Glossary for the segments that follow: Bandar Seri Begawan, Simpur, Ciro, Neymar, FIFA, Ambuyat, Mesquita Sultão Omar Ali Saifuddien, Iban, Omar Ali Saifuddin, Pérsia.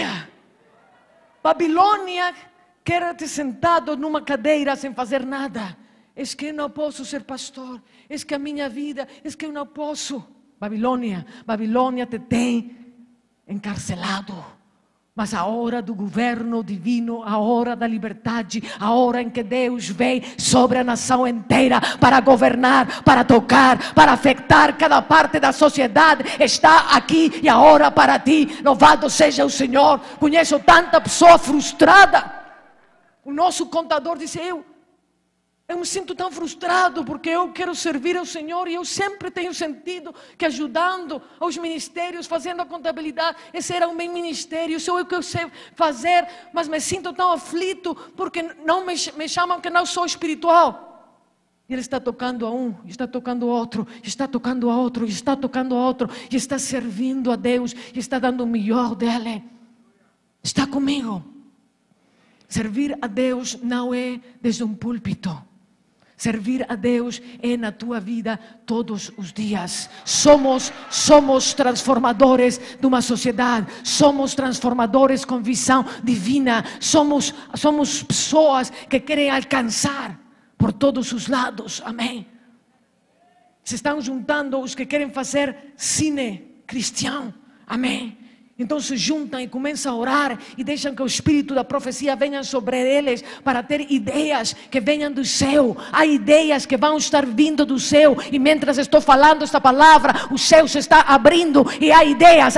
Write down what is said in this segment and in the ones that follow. Aleluia! Babilônia, quero-te sentado numa cadeira sem fazer nada. Eis que eu não posso ser pastor. Eis que a minha vida, eis que eu não posso. Babilônia, Babilônia te tem encarcelado. Mas a hora do governo divino, a hora da liberdade, a hora em que Deus vem sobre a nação inteira para governar, para tocar, para afetar cada parte da sociedade, está aqui e a hora para ti. Louvado seja o Senhor. Conheço tanta pessoa frustrada. O nosso contador disse, eu me sinto tão frustrado porque eu quero servir ao Senhor e eu sempre tenho sentido que ajudando aos ministérios, fazendo a contabilidade, esse era o meu ministério, isso é o que eu sei fazer, mas me sinto tão aflito porque não me chamam que não sou espiritual. E ele está tocando a um, está tocando a outro, está tocando a outro, está tocando a outro, e está servindo a Deus, e está dando o melhor dele. Está comigo. Servir a Deus não é desde um púlpito. Servir a Deus é na tua vida todos os dias. Somos transformadores de uma sociedade. Somos transformadores com visão divina. Somos pessoas que querem alcançar por todos os lados. Amém. Se estão juntando os que querem fazer cine cristão. Amém. Então se juntam e começam a orar e deixam que o espírito da profecia venha sobre eles para ter ideias que venham do céu. Há ideias que vão estar vindo do céu e mentre estou falando esta palavra, o céu se está abrindo e há ideias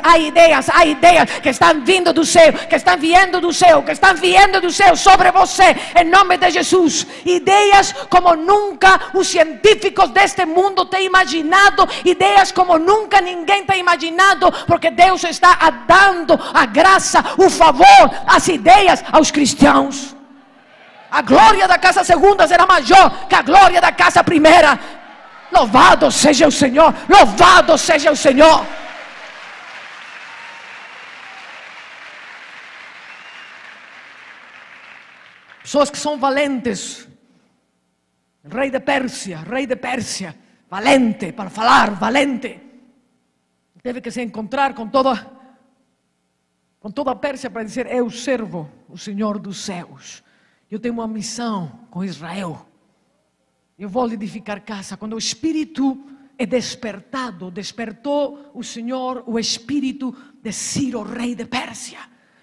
que estão vindo do céu, que estão vindo do céu, que estão vindo do céu sobre você, em nome de Jesus. Ideias como nunca os científicos deste mundo têm imaginado, ideias como nunca ninguém tem imaginado, porque Deus está a dando a graça, o favor, as ideias aos cristãos. A glória da casa segunda será maior que a glória da casa primeira. Louvado seja o Senhor, louvado seja o Senhor. Pessoas que são valentes. Rei de Pérsia, valente para falar, valente. Teve que se encontrar com toda a Pérsia para dizer, eu servo o Senhor dos céus. Eu tenho uma missão com Israel. Eu vou edificar casa. Quando o Espírito é despertado, despertou o Senhor, o Espírito de Ciro, rei de Pérsia.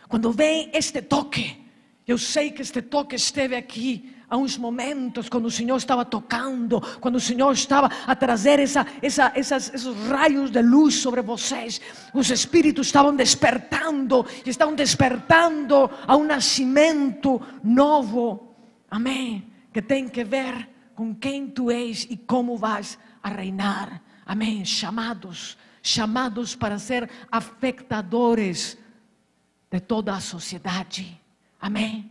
Quando vem este toque, eu sei que este toque esteve aqui há uns momentos, quando o Senhor estava tocando, quando o Senhor estava a trazer esses raios de luz sobre vocês, os Espíritos estavam despertando a um nascimento novo, amém, que tem que ver com quem tu és e como vais a reinar, amém, chamados para ser afectadores de toda a sociedade, amém.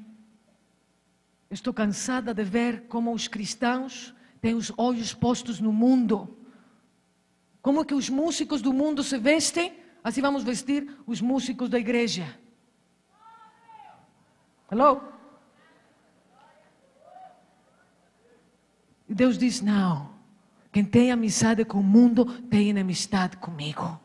Estou cansada de ver como os cristãos têm os olhos postos no mundo. Como é que os músicos do mundo se vestem? Assim vamos vestir os músicos da igreja. Hello? E Deus diz, não. Quem tem amizade com o mundo, tem inimizade comigo.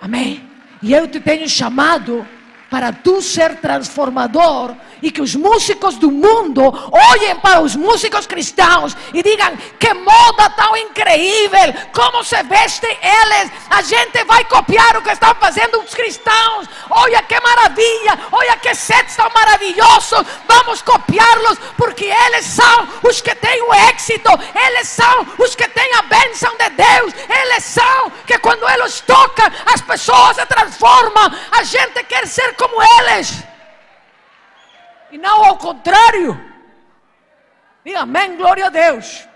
Amém? E eu te tenho chamado para tu ser transformador e que os músicos do mundo olhem para os músicos cristãos e digam, que moda tão incrível, como se vestem eles, a gente vai copiar o que estão fazendo os cristãos, olha que maravilha, olha que sets tão maravilhosos, vamos copiá-los porque eles são os que têm o êxito, eles são os que têm a bênção de Deus, eles são que quando eles tocam as pessoas se transformam, a gente quer ser como eles e não ao contrário. Diga amém, glória a Deus.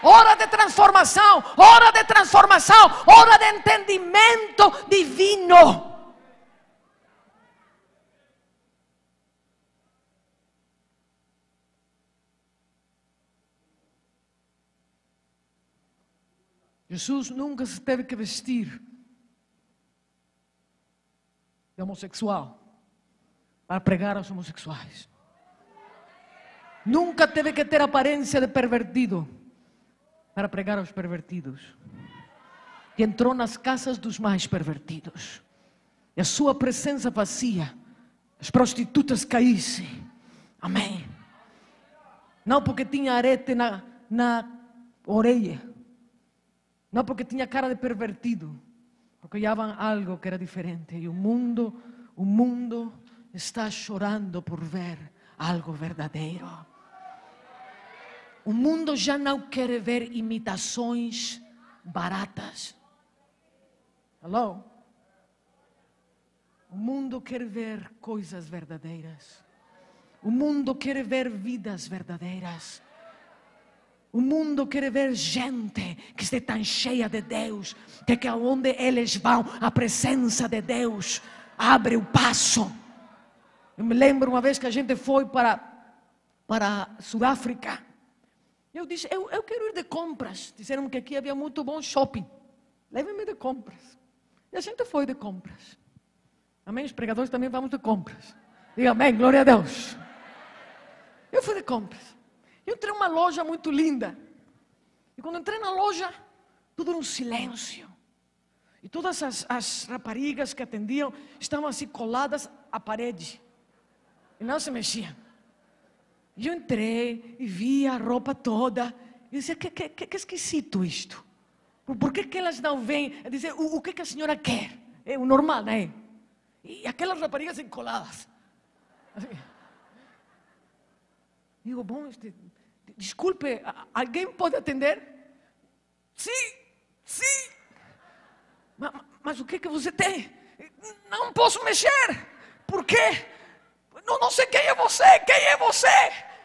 Hora de transformação, hora de entendimento divino. Jesus nunca se teve que vestir de homossexual para pregar aos homossexuais. Nunca teve que ter aparência de pervertido para pregar aos pervertidos. E entrou nas casas dos mais pervertidos. e a sua presença vazia, as prostitutas caíssem. Amém. Não porque tinha arete na orelha, não porque tinha cara de pervertido, porque olhavam algo que era diferente. E o mundo está chorando por ver algo verdadeiro. O mundo já não quer ver imitações baratas. Hello? O mundo quer ver coisas verdadeiras. O mundo quer ver vidas verdadeiras. O mundo quer ver gente que está tão cheia de Deus, que aonde eles vão, a presença de Deus abre o passo. Eu me lembro uma vez que a gente foi para Sudáfrica. Eu disse, eu quero ir de compras. Disseram que aqui havia muito bom shopping. Levem-me de compras. E a gente foi de compras. Amém? Os pregadores também vão de compras. Diga amém, glória a Deus. Eu fui de compras. Eu entrei numa loja muito linda. E quando entrei na loja, tudo era um silêncio. E todas as raparigas que atendiam estavam assim coladas à parede. E não se mexiam. E eu entrei e vi a roupa toda. E disse, que esquisito isto. Por que elas não vêm? Eu disse, o que a senhora quer? É o normal, né? E aquelas raparigas encoladas. Assim. Digo, bom, desculpe, alguém pode atender? Sim. Mas o que você tem? Não posso mexer. Por quê? Não sei quem é você. Quem é você?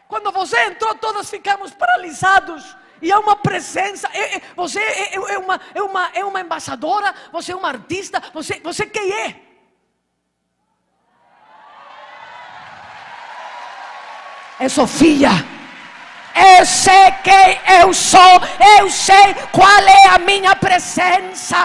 Quando você entrou, todos ficamos paralisados. E há uma presença. Você é uma embaixadora. Você é uma artista. Você quem é? É Sofia. Eu sei quem eu sou. Eu sei qual é a minha presença.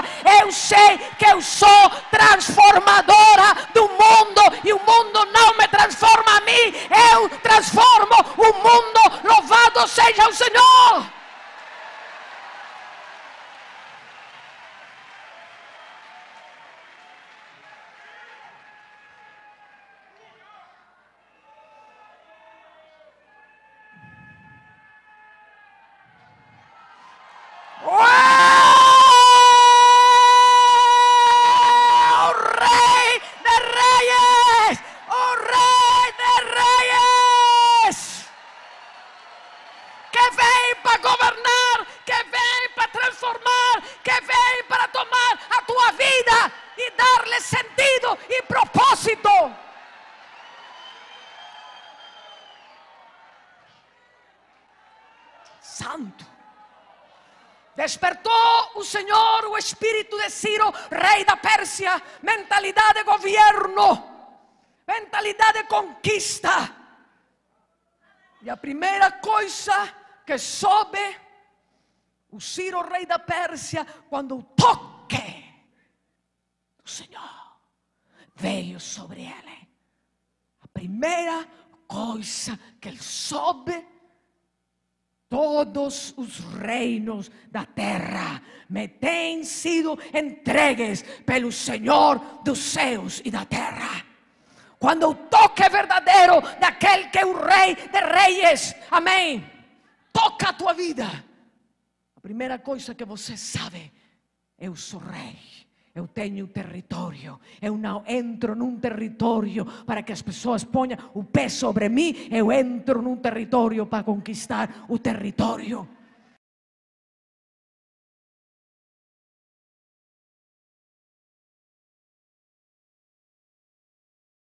Eu sei que eu sou transformadora do mundo. E o mundo não me transforma a mim. Eu transformo o mundo. Louvado seja o Senhor. Despertou o Senhor, o espírito de Ciro, rei da Pérsia, mentalidade de governo, mentalidade de conquista. E a primeira coisa que sobe o Ciro, rei da Pérsia, quando o toque do Senhor veio sobre ele, a primeira coisa que ele sobe, todos os reinos da terra me têm sido entregues pelo Senhor dos céus e da terra. Quando o toque verdadeiro daquele que é o rei de reis, amém, toca a tua vida, a primeira coisa que você sabe, eu sou rei. Eu tenho território. Eu não entro num território para que as pessoas ponham o pé sobre mim. Eu entro num território para conquistar o território.